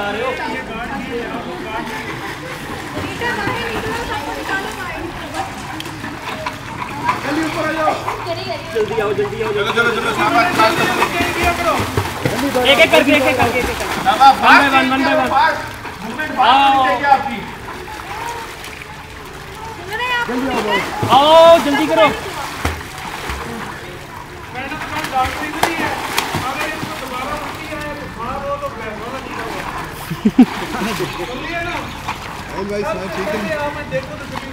जा रहे हो? जल्दी आओ जल्दी आओ, चलो चलो चलो, एक एक करके आओ, जल्दी करो। है ना,